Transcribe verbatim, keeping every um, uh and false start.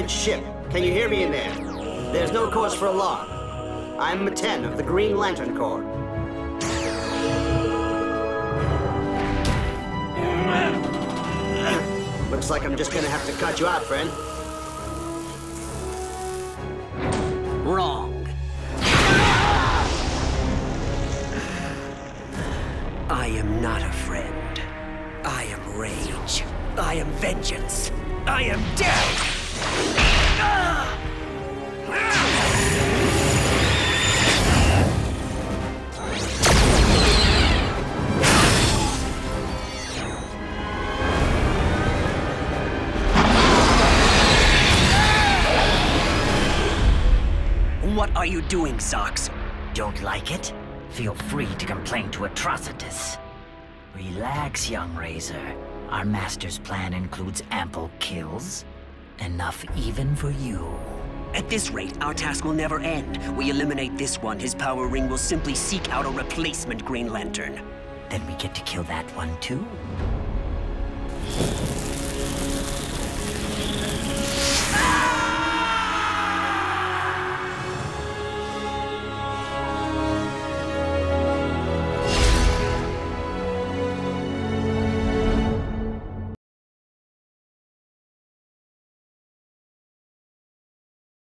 private ship. Can you hear me in there? There's no cause for alarm. I'm Matene of the Green Lantern Corps. Looks like I'm just gonna have to cut you out, friend. Wrong. I am not a friend. I am rage. I am vengeance. I am dead! What are you doing, Zox? Don't like it? Feel free to complain to Atrocitus. Relax, young Razor. Our master's plan includes ample kills. Enough even for you. At this rate, our task will never end. We eliminate this one, his power ring will simply seek out a replacement Green Lantern. Then we get to kill that one too.